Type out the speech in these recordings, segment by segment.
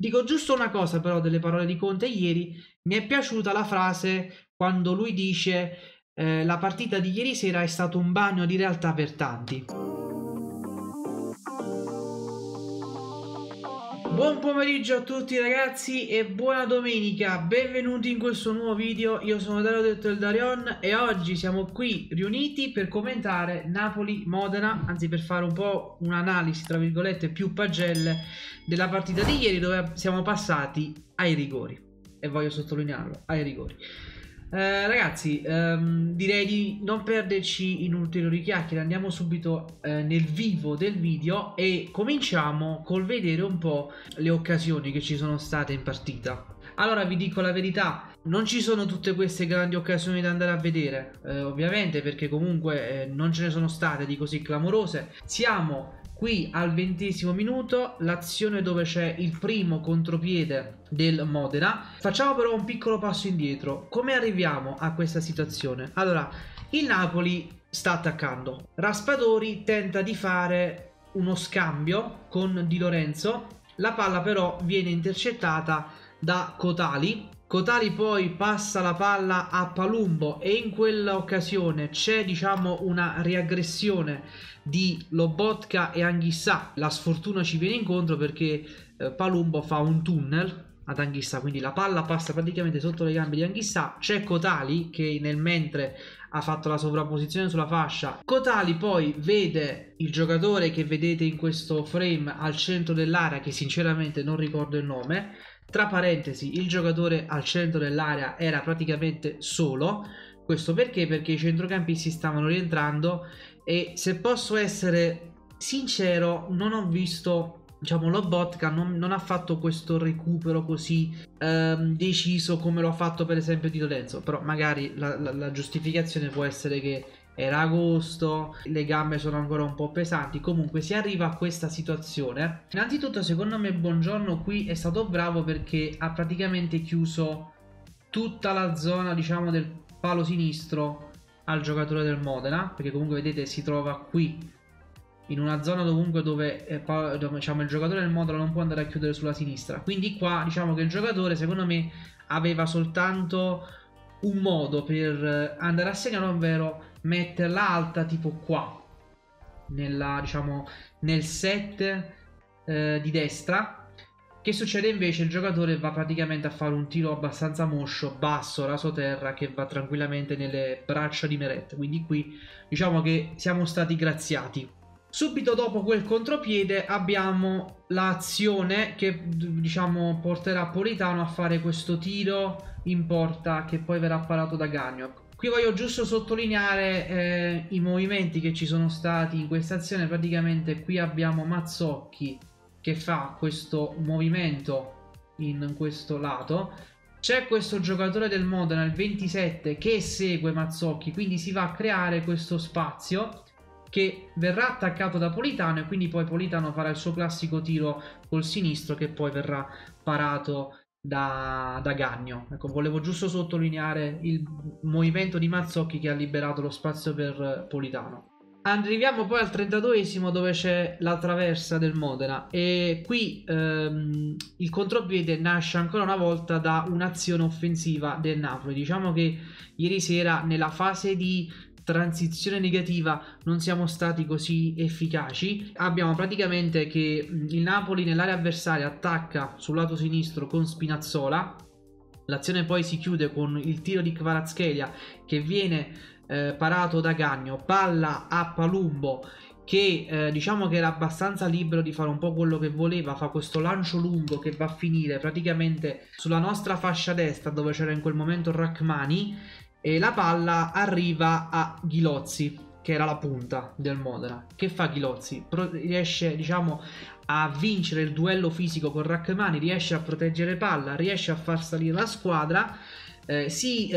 Dico giusto una cosa però delle parole di Conte ieri, mi è piaciuta la frase quando lui dice la partita di ieri sera è stato un bagno di realtà per tanti. Buon pomeriggio a tutti ragazzi e buona domenica, benvenuti in questo nuovo video, io sono Dario Darion e oggi siamo qui riuniti per commentare Napoli-Modena, anzi per fare un po' un'analisi tra virgolette più pagelle della partita di ieri dove siamo passati ai rigori, e voglio sottolinearlo, ai rigori. Ragazzi, direi di non perderci in ulteriori chiacchiere, andiamo subito nel vivo del video e cominciamo col vedere un po' le occasioni che ci sono state in partita. Allora vi dico la verità, non ci sono tutte queste grandi occasioni da andare a vedere, ovviamente, perché comunque non ce ne sono state di così clamorose. Siamo qui al 20° minuto, l'azione dove c'è il primo contropiede del Modena. Facciamo però un piccolo passo indietro. Come arriviamo a questa situazione? Allora, il Napoli sta attaccando. Raspadori tenta di fare uno scambio con Di Lorenzo. La palla però viene intercettata da Cotali. Cotali poi passa la palla a Palumbo e in quell'occasione c'è, diciamo, una riaggressione di Lobotka e Anguissa. La sfortuna ci viene incontro perché Palumbo fa un tunnel ad Anguissa, quindi la palla passa praticamente sotto le gambe di Anguissa. C'è Cotali che nel mentre ha fatto la sovrapposizione sulla fascia. Cotali poi vede il giocatore che vedete in questo frame al centro dell'area, che sinceramente non ricordo il nome. Tra parentesi, il giocatore al centro dell'area era praticamente solo. Questo perché? Perché i centrocampisti stavano rientrando e, se posso essere sincero, non ho visto, diciamo, Lobotka non ha fatto questo recupero così deciso come l'ha fatto per esempio Di Lorenzo. Però magari la giustificazione può essere che era agosto, le gambe sono ancora un po' pesanti. Comunque si arriva a questa situazione. Innanzitutto secondo me Buongiorno qui è stato bravo perché ha praticamente chiuso tutta la zona, diciamo, del palo sinistro al giocatore del Modena, perché comunque vedete si trova qui in una zona dovunque dove, diciamo, il giocatore del Modena non può andare a chiudere sulla sinistra. Quindi qua diciamo che il giocatore secondo me aveva soltanto un modo per andare a segnare, ovvero metterla alta tipo qua diciamo nel set di destra. Che succede invece? Il giocatore va praticamente a fare un tiro abbastanza moscio, basso, raso terra, che va tranquillamente nelle braccia di Meret. Quindi qui diciamo che siamo stati graziati. Subito dopo quel contropiede abbiamo l'azione che, diciamo, porterà Politano a fare questo tiro in porta che poi verrà parato da Gagno. Qui voglio giusto sottolineare i movimenti che ci sono stati in questa azione. Praticamente qui abbiamo Mazzocchi che fa questo movimento in questo lato. C'è questo giocatore del Modena, il 27, che segue Mazzocchi, quindi si va a creare questo spazio che verrà attaccato da Politano e quindi poi Politano farà il suo classico tiro col sinistro che poi verrà parato da Gagno. Ecco, volevo giusto sottolineare il movimento di Mazzocchi che ha liberato lo spazio per Politano. Arriviamo poi al 32esimo dove c'è la traversa del Modena e qui il contropiede nasce ancora una volta da un'azione offensiva del Napoli. Diciamo che ieri sera nella fase di transizione negativa non siamo stati così efficaci. Abbiamo praticamente che il Napoli nell'area avversaria attacca sul lato sinistro con Spinazzola. L'azione poi si chiude con il tiro di Kvaratskhelia che viene parato da Gagno. Palla a Palumbo che diciamo che era abbastanza libero di fare un po' quello che voleva. Fa questo lancio lungo che va a finire praticamente sulla nostra fascia destra dove c'era in quel momento Rrahmani. E la palla arriva a Gliozzi, che era la punta del Modena. Che fa Gliozzi? Riesce, diciamo, a vincere il duello fisico con Rrahmani, riesce a proteggere palla, riesce a far salire la squadra. Si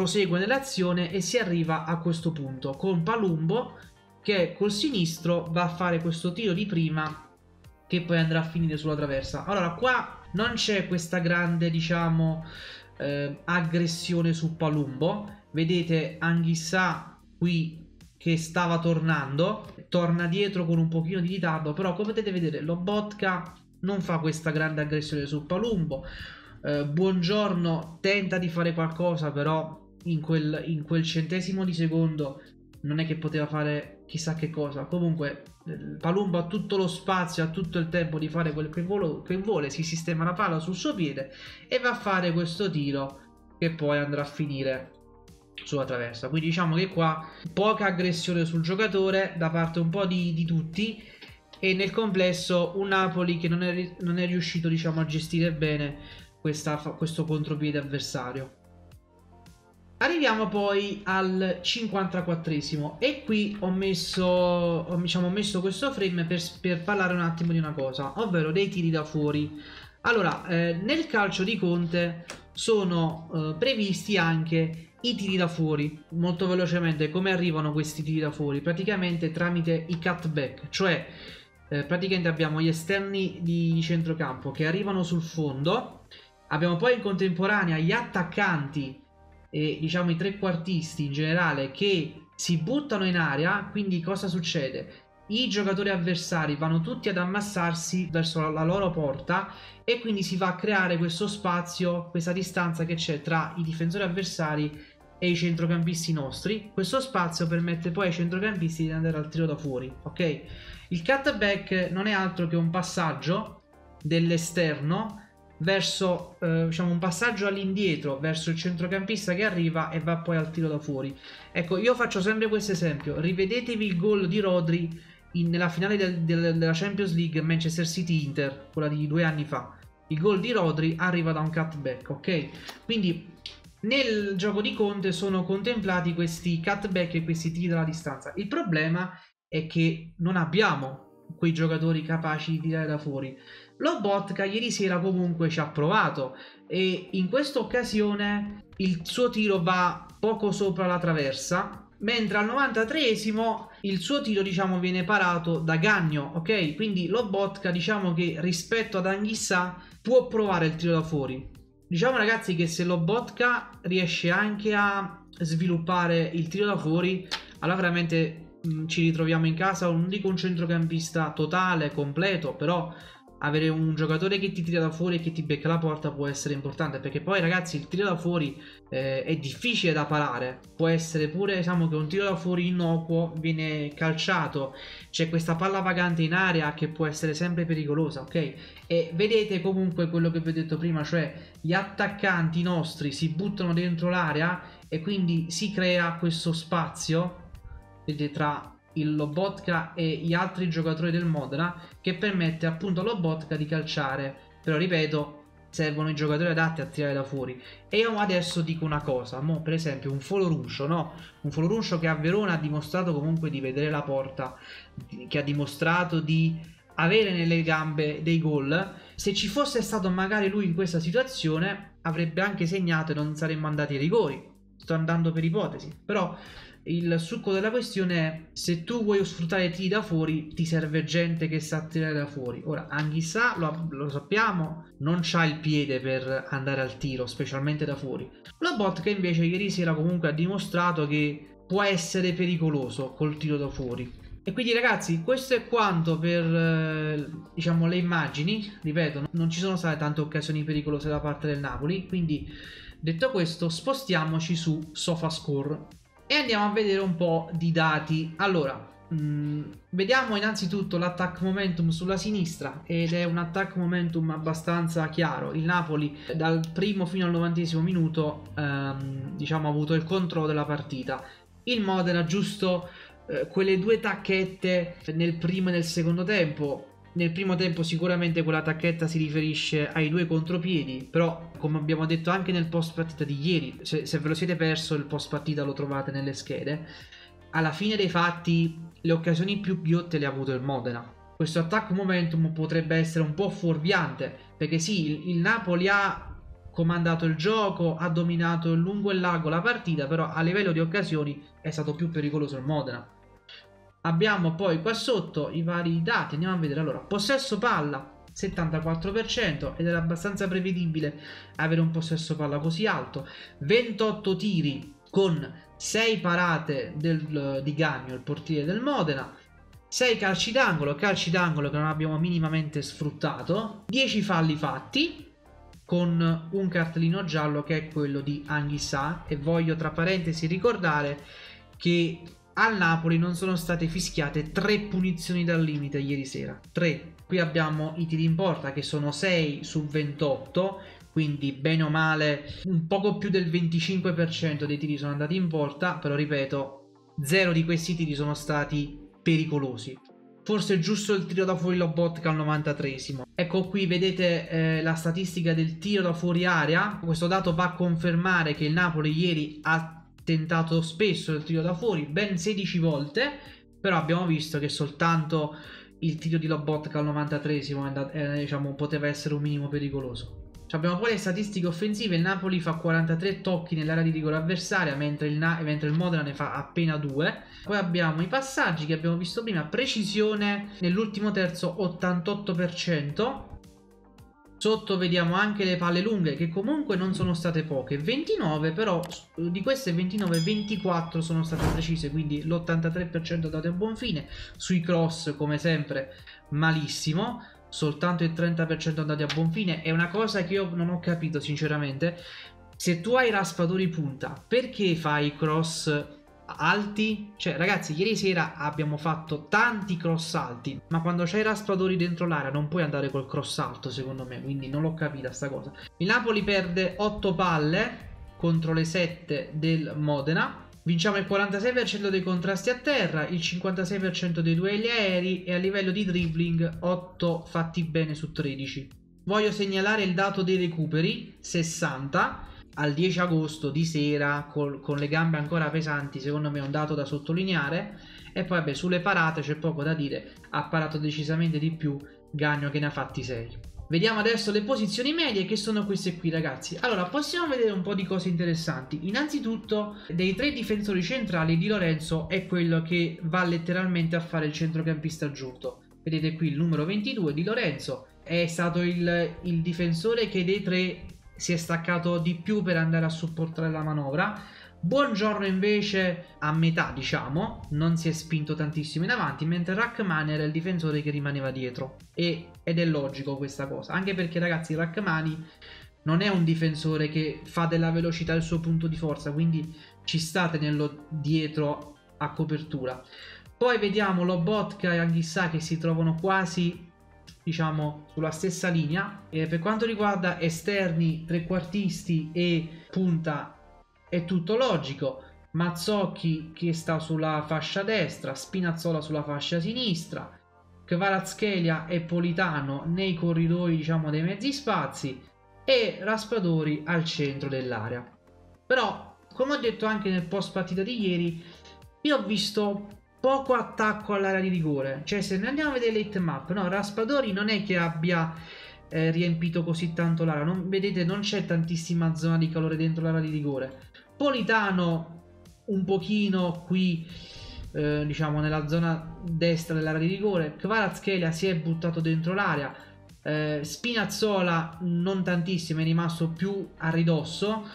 prosegue nell'azione e si arriva a questo punto con Palumbo che col sinistro va a fare questo tiro di prima che poi andrà a finire sulla traversa. Allora qua non c'è questa grande, diciamo, aggressione su Palumbo. Vedete Anguissa qui che stava tornando, torna dietro con un pochino di ritardo, però come potete vedere Lobotka non fa questa grande aggressione su Palumbo. Buongiorno tenta di fare qualcosa, però in quel centesimo di secondo non è che poteva fare chissà che cosa. Comunque Palumbo ha tutto lo spazio, ha tutto il tempo di fare quel che vuole, si sistema la palla sul suo piede e va a fare questo tiro che poi andrà a finire sulla traversa. Quindi diciamo che qua poca aggressione sul giocatore da parte un po' di tutti, e nel complesso un Napoli che non è riuscito, diciamo, a gestire bene questo contropiede avversario. Arriviamo poi al 54esimo e qui ho messo questo frame per parlare un attimo di una cosa, ovvero dei tiri da fuori. Allora, nel calcio di Conte sono previsti anche i tiri da fuori. Molto velocemente, come arrivano questi tiri da fuori? Praticamente tramite i cutback, cioè praticamente abbiamo gli esterni di centrocampo che arrivano sul fondo, abbiamo poi in contemporanea gli attaccanti e, diciamo, i trequartisti in generale che si buttano in area. Quindi cosa succede? I giocatori avversari vanno tutti ad ammassarsi verso la loro porta e quindi si va a creare questo spazio, questa distanza che c'è tra i difensori avversari e i centrocampisti nostri. Questo spazio permette poi ai centrocampisti di andare al tiro da fuori, ok? Il cutback non è altro che un passaggio dell'esterno verso, diciamo, un passaggio all'indietro verso il centrocampista che arriva e va poi al tiro da fuori. Ecco, io faccio sempre questo esempio. Rivedetevi il gol di Rodri nella finale della Champions League Manchester City-Inter, quella di 2 anni fa. Il gol di Rodri arriva da un cutback, ok? Quindi nel gioco di Conte sono contemplati questi cutback e questi tiri dalla distanza. Il problema è che non abbiamo quei giocatori capaci di tirare da fuori. Lobotka ieri sera comunque ci ha provato e in questa occasione il suo tiro va poco sopra la traversa, mentre al 93esimo il suo tiro, diciamo, viene parato da Gagno, ok? Quindi Lobotka, diciamo che rispetto ad Anguissa può provare il tiro da fuori. Diciamo, ragazzi, che se Lobotka riesce anche a sviluppare il tiro da fuori, allora veramente ci ritroviamo in casa, non dico un centrocampista totale, completo, però avere un giocatore che ti tira da fuori e che ti becca la porta può essere importante, perché poi, ragazzi, il tiro da fuori è difficile da parare. Può essere pure, diciamo, che un tiro da fuori innocuo viene calciato, c'è questa palla vagante in area che può essere sempre pericolosa, ok? E vedete comunque quello che vi ho detto prima, cioè gli attaccanti nostri si buttano dentro l'area e quindi si crea questo spazio tra il Lobotka e gli altri giocatori del Modena, che permette appunto a Lobotka di calciare. Però ripeto, servono i giocatori adatti a tirare da fuori. E io adesso dico una cosa, mo per esempio un Folorunsho, no? Un Folorunsho che a Verona ha dimostrato comunque di vedere la porta, che ha dimostrato di avere nelle gambe dei gol. Se ci fosse stato magari lui in questa situazione, avrebbe anche segnato e non saremmo andati ai rigori. Sto andando per ipotesi, però il succo della questione è: se tu vuoi sfruttare i tiri da fuori, ti serve gente che sa tirare da fuori. Ora, Anguissa, lo sappiamo, non c'ha il piede per andare al tiro, specialmente da fuori. Lobotka invece ieri sera comunque ha dimostrato che può essere pericoloso col tiro da fuori. E quindi, ragazzi, questo è quanto per, diciamo, le immagini. Ripeto, non ci sono state tante occasioni pericolose da parte del Napoli, quindi detto questo spostiamoci su Sofascore e andiamo a vedere un po' di dati. Allora, vediamo innanzitutto l'attack momentum sulla sinistra, ed è un attack momentum abbastanza chiaro. Il Napoli dal primo fino al 90° minuto diciamo ha avuto il controllo della partita. Il Modena giusto quelle due tacchette nel primo e nel secondo tempo. Nel primo tempo sicuramente quella tacchetta si riferisce ai 2 contropiedi, però come abbiamo detto anche nel post partita di ieri, se ve lo siete perso il post partita lo trovate nelle schede, alla fine dei fatti le occasioni più ghiotte le ha avuto il Modena. Questo attack momentum potrebbe essere un po' fuorviante, perché sì, il Napoli ha comandato il gioco, ha dominato il lungo e largo la partita, però a livello di occasioni è stato più pericoloso il Modena. Abbiamo poi qua sotto i vari dati, andiamo a vedere. Allora, possesso palla 74% ed era abbastanza prevedibile avere un possesso palla così alto. 28 tiri con 6 parate di Gagno, il portiere del Modena. 6 calci d'angolo che non abbiamo minimamente sfruttato, 10 falli fatti con un cartellino giallo che è quello di Anguissa. E voglio tra parentesi ricordare che al Napoli non sono state fischiate 3 punizioni dal limite ieri sera, 3. Qui abbiamo i tiri in porta che sono 6 su 28, quindi bene o male un poco più del 25% dei tiri sono andati in porta, però ripeto, 0 di questi tiri sono stati pericolosi. Forse è giusto il tiro da fuori Lobotka al 93esimo. Ecco qui vedete la statistica del tiro da fuori area. Questo dato va a confermare che il Napoli ieri ha tentato spesso il tiro da fuori, ben 16 volte, però abbiamo visto che soltanto il tiro di Lobotka al 93esimo diciamo, poteva essere un minimo pericoloso. Abbiamo poi le statistiche offensive. Il Napoli fa 43 tocchi nell'area di rigore avversaria, mentre il Modena ne fa appena 2. Poi abbiamo i passaggi che abbiamo visto prima, precisione nell'ultimo terzo 88%. Sotto vediamo anche le palle lunghe che comunque non sono state poche, 29, però di queste 29 24 sono state precise, quindi l'83% dato a buon fine. Sui cross come sempre malissimo, soltanto il 30% andati a buon fine. È una cosa che io non ho capito sinceramente: se tu hai Raspadori punta, perché fai cross alti? Cioè ragazzi, ieri sera abbiamo fatto tanti cross alti, ma quando c'hai Raspadori dentro l'area non puoi andare col cross alto, secondo me. Quindi non l'ho capita sta cosa. Il Napoli perde 8 palle contro le 7 del Modena. Vinciamo il 46% dei contrasti a terra, il 56% dei duelli aerei e a livello di dribbling 8 fatti bene su 13. Voglio segnalare il dato dei recuperi, 60, al 10 agosto di sera con le gambe ancora pesanti, secondo me è un dato da sottolineare. E poi vabbè, sulle parate c'è poco da dire, ha parato decisamente di più Gagno che ne ha fatti 6. Vediamo adesso le posizioni medie, che sono queste qui ragazzi. Allora, possiamo vedere un po' di cose interessanti. Innanzitutto, dei 3 difensori centrali, Di Lorenzo è quello che va letteralmente a fare il centrocampista aggiunto. Vedete qui il numero 22, Di Lorenzo è stato il difensore che dei 3 si è staccato di più per andare a supportare la manovra. Buongiorno invece a metà, diciamo, non si è spinto tantissimo in avanti, mentre Rrahmani era il difensore che rimaneva dietro. Ed è logico questa cosa, anche perché ragazzi Rrahmani non è un difensore che fa della velocità il suo punto di forza, quindi ci sta tenerlo dietro a copertura. Poi vediamo Lobotka e Anguissa che si trovano quasi, diciamo, sulla stessa linea. E per quanto riguarda esterni, trequartisti e punta, è tutto logico. Mazzocchi che sta sulla fascia destra, Spinazzola sulla fascia sinistra, Kvaratskhelia e Politano nei corridoi, diciamo, dei mezzi spazi, e Raspadori al centro dell'area. Però, come ho detto anche nel post partita di ieri, io ho visto poco attacco all'area di rigore. Cioè, se noi andiamo a vedere l'hit map, no, Raspadori non è che abbia riempito così tanto l'area. Vedete, non c'è tantissima zona di calore dentro l'area di rigore. Politano un pochino qui, diciamo, nella zona destra dell'area di rigore. Kvaratskhelia si è buttato dentro l'area. Spinazzola non tantissimo, è rimasto più a ridosso.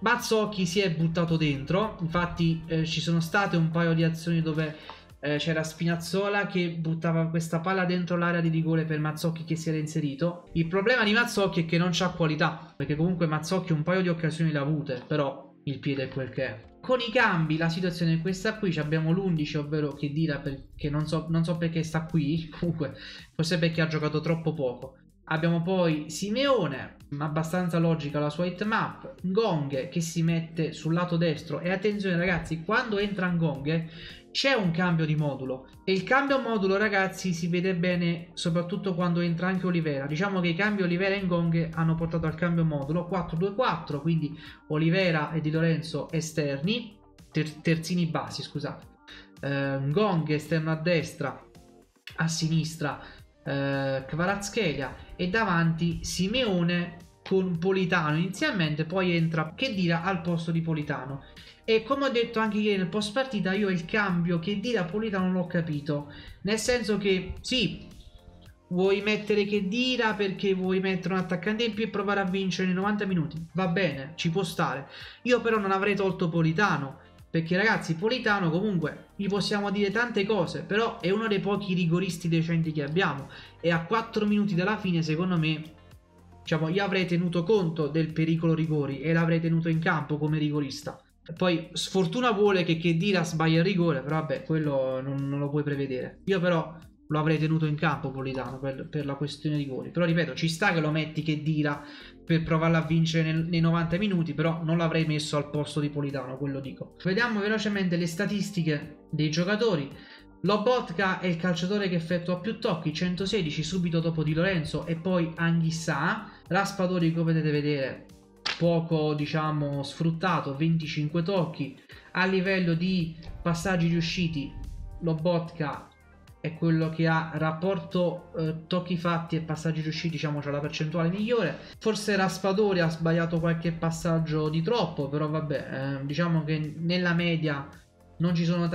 Mazzocchi si è buttato dentro. Infatti ci sono state un paio di azioni dove c'era Spinazzola che buttava questa palla dentro l'area di rigore per Mazzocchi che si era inserito. Il problema di Mazzocchi è che non c'ha qualità, perché comunque Mazzocchi un paio di occasioni l'ha avute, però il piede è quel che è. Con i cambi la situazione è questa qui. Abbiamo l'11, ovvero Cheddira, perché non so perché sta qui, comunque forse perché ha giocato troppo poco. Abbiamo poi Simeone, abbastanza logica la sua hit map. Ngonge che si mette sul lato destro, e attenzione ragazzi, quando entra Ngonge c'è un cambio di modulo, e il cambio modulo ragazzi si vede bene soprattutto quando entra anche Olivera. Diciamo che i cambi Olivera e Ngonge hanno portato al cambio modulo 4-2-4, quindi Olivera e Di Lorenzo esterni, terzini bassi scusate, Ngonge esterno a destra, a sinistra Kvaratskhelia, e davanti Simeone con Politano inizialmente, poi entra Cheddira al posto di Politano. E come ho detto anche ieri nel post partita, io il cambio Cheddira Politano non l'ho capito, nel senso che sì, vuoi mettere Cheddira perché vuoi mettere un attaccante in più e provare a vincere nei 90 minuti, va bene, ci può stare. Io però non avrei tolto Politano, Perché ragazzi, Politano comunque gli possiamo dire tante cose, però è uno dei pochi rigoristi decenti che abbiamo. E a 4 minuti dalla fine, secondo me, diciamo, io avrei tenuto conto del pericolo rigori e l'avrei tenuto in campo come rigorista. Poi sfortuna vuole che Cheddira sbaglia il rigore, però vabbè, quello non lo puoi prevedere. Io però lo avrei tenuto in campo Politano per la questione rigori. Però ripeto, ci sta che lo metti Cheddira per provarla a vincere nei 90 minuti, però non l'avrei messo al posto di Politano, quello dico. Vediamo velocemente le statistiche dei giocatori. Lobotka è il calciatore che effettua più tocchi, 116, subito dopo Di Lorenzo e poi Anguissa. Raspadori, come potete vedere, poco, diciamo, sfruttato, 25 tocchi. A livello di passaggi riusciti, Lobotka è quello che ha rapporto tocchi fatti e passaggi riusciti, diciamo, c'è la percentuale migliore. Forse Raspadori ha sbagliato qualche passaggio di troppo, però vabbè, diciamo che nella media non ci sono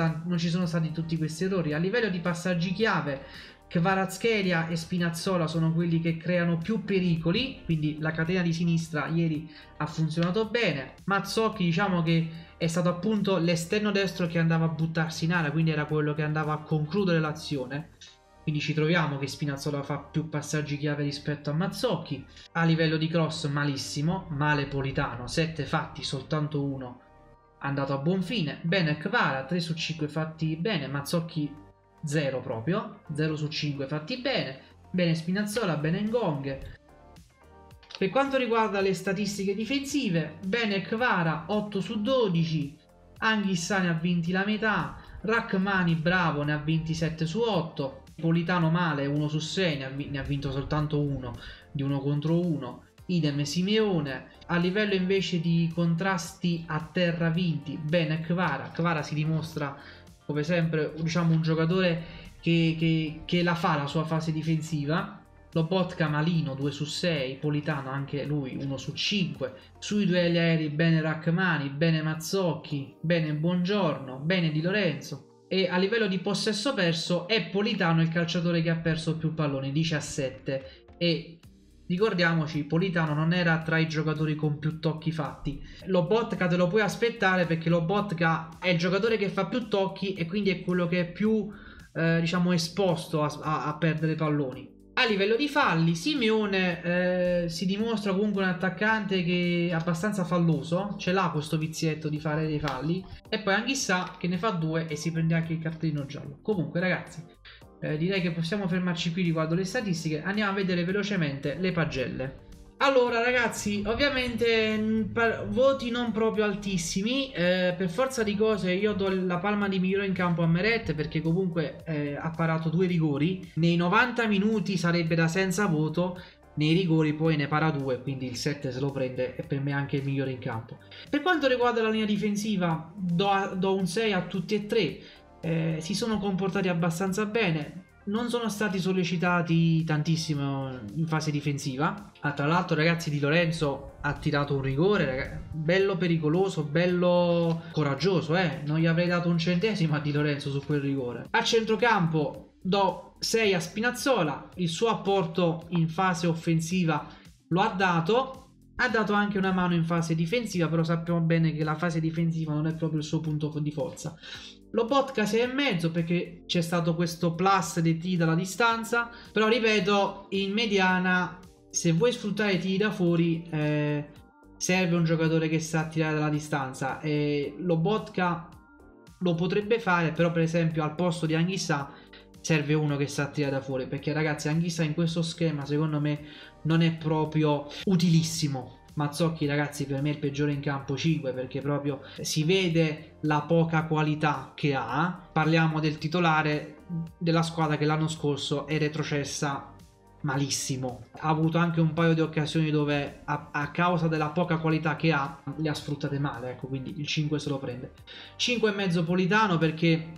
stati tutti questi errori. A livello di passaggi chiave, Kvaratskhelia e Spinazzola sono quelli che creano più pericoli, quindi la catena di sinistra ieri ha funzionato bene. Mazzocchi, diciamo che è stato appunto l'esterno destro che andava a buttarsi in area, quindi era quello che andava a concludere l'azione. Quindi ci troviamo che Spinazzola fa più passaggi chiave rispetto a Mazzocchi. A livello di cross malissimo, male Politano, 7 fatti, soltanto uno andato a buon fine. Bene Kvara, 3 su 5 fatti bene. Mazzocchi 0 proprio, 0 su 5 fatti bene, bene Spinazzola, bene Ngonge. Per quanto riguarda le statistiche difensive, bene Kvara 8 su 12, Anguissa ne ha 20 la metà, Rrahmani bravo ne ha 27 su 8, Politano male 1 su 6, ne ha vinto soltanto uno di 1 contro 1, idem Simeone. A livello invece di contrasti a terra vinti, bene Kvara si dimostra come sempre, diciamo, un giocatore che la fa la sua fase difensiva. Lobotka malino, 2 su 6, Politano anche lui 1 su 5. Sui duelli aerei bene Rrahmani, bene Mazzocchi, bene Buongiorno, bene Di Lorenzo. E a livello di possesso perso è Politano il calciatore che ha perso più palloni, 17. E ricordiamoci, Politano non era tra i giocatori con più tocchi fatti. Lobotka te lo puoi aspettare, perché Lobotka è il giocatore che fa più tocchi e quindi è quello che è più diciamo esposto a perdere palloni. A livello di falli, Simeone si dimostra comunque un attaccante che è abbastanza falloso, ce l'ha questo vizietto di fare dei falli. E poi Anguissa che ne fa 2 e si prende anche il cartellino giallo. Comunque ragazzi, direi che possiamo fermarci qui riguardo le statistiche. Andiamo a vedere velocemente le pagelle. Allora ragazzi, ovviamente voti non proprio altissimi, per forza di cose io do la palma di migliore in campo a Meret, perché comunque ha parato 2 rigori, nei 90 minuti sarebbe da senza voto, nei rigori poi ne para 2, quindi il 7 se lo prende e per me è anche il migliore in campo. Per quanto riguarda la linea difensiva do un 6 a tutti e 3, si sono comportati abbastanza bene. Non sono stati sollecitati tantissimo in fase difensiva. Tra l'altro ragazzi, Di Lorenzo ha tirato un rigore, bello pericoloso, bello coraggioso, non gli avrei dato un centesimo a Di Lorenzo su quel rigore. A centrocampo do 6 a Spinazzola, il suo apporto in fase offensiva lo ha dato anche una mano in fase difensiva, però sappiamo bene che la fase difensiva non è proprio il suo punto di forza. Lobotka 6,5 perché c'è stato questo plus dei tiri dalla distanza, però ripeto, in mediana se vuoi sfruttare i tiri da fuori serve un giocatore che sa tirare dalla distanza, e Lobotka lo potrebbe fare, però per esempio al posto di Anguissa serve uno che sa tirare da fuori, perché ragazzi Anguissa in questo schema secondo me non è proprio utilissimo. Mazzocchi ragazzi per me è il peggiore in campo, 5, perché proprio si vede la poca qualità che ha. Parliamo del titolare della squadra che l'anno scorso è retrocessa malissimo, ha avuto anche un paio di occasioni dove a causa della poca qualità che ha le ha sfruttate male, ecco, quindi il 5 se lo prende. 5,5 Politano perché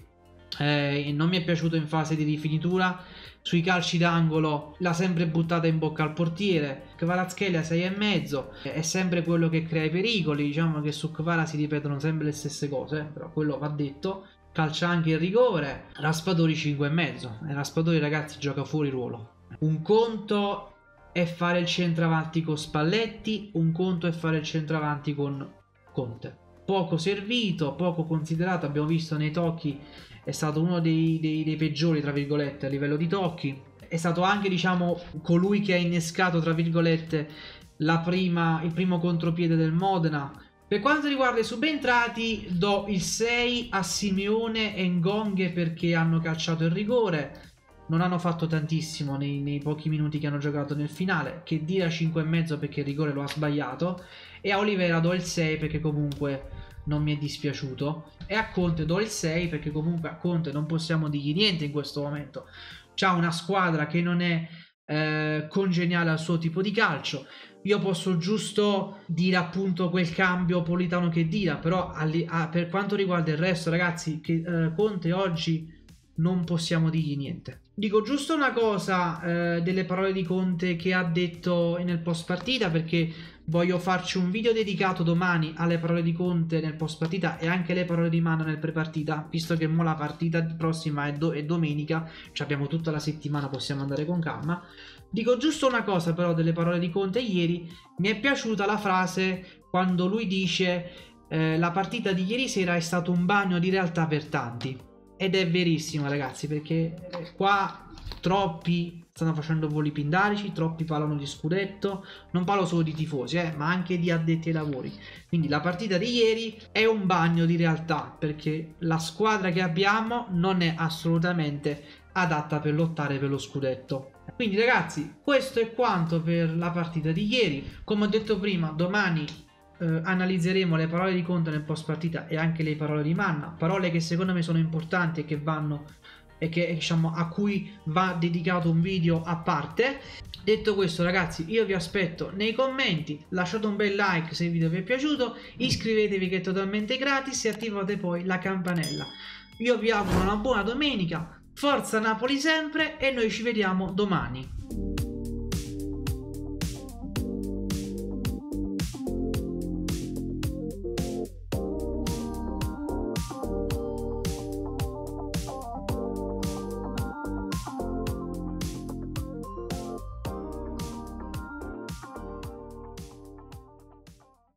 non mi è piaciuto in fase di rifinitura, sui calci d'angolo l'ha sempre buttata in bocca al portiere. Kvaratskhelia 6,5 è sempre quello che crea i pericoli, diciamo che su Kvara si ripetono sempre le stesse cose, però quello va detto, calcia anche il rigore. Raspadori 5,5 e Raspadori ragazzi gioca fuori ruolo. Un conto è fare il centravanti con Spalletti, un conto è fare il centravanti con Conte. poco servito, poco considerato. Abbiamo visto nei tocchi, è stato uno dei peggiori, tra virgolette, a livello di tocchi. È stato anche, diciamo, colui che ha innescato, tra virgolette, il primo contropiede del Modena. Per quanto riguarda i subentrati, do il 6 a Simeone e Ngonge perché hanno calciato il rigore. Non hanno fatto tantissimo nei pochi minuti che hanno giocato nel finale. Cheddira 5,5 perché il rigore lo ha sbagliato. E a Olivera do il 6 perché comunque non mi è dispiaciuto. E a Conte do il 6 perché comunque a Conte non possiamo dirgli niente in questo momento. C'ha una squadra che non è congeniale al suo tipo di calcio. Io posso giusto dire appunto quel cambio Politano Cheddira, però per quanto riguarda il resto, ragazzi, che Conte oggi non possiamo dirgli niente. Dico giusto una cosa delle parole di Conte che ha detto nel post partita, perché voglio farci un video dedicato domani alle parole di Conte nel post partita e anche le parole di Manu nel pre-partita, visto che mo la partita prossima è domenica, cioè abbiamo tutta la settimana, possiamo andare con calma. Dico giusto una cosa però delle parole di Conte ieri. Mi è piaciuta la frase quando lui dice la partita di ieri sera è stato un bagno di realtà per tanti. Ed è verissimo, ragazzi, perché qua troppi stanno facendo voli pindarici, troppi parlano di scudetto. Non parlo solo di tifosi, ma anche di addetti ai lavori. Quindi la partita di ieri è un bagno di realtà, perché la squadra che abbiamo non è assolutamente adatta per lottare per lo scudetto. Quindi, ragazzi, questo è quanto per la partita di ieri. Come ho detto prima, domani analizzeremo le parole di Conte nel post partita e anche le parole di Manu, parole che secondo me sono importanti e che vanno a cui va dedicato un video a parte. Detto questo, ragazzi, io vi aspetto nei commenti, lasciate un bel like se il video vi è piaciuto, iscrivetevi che è totalmente gratis e attivate poi la campanella. Io vi auguro una buona domenica, forza Napoli sempre e noi ci vediamo domani.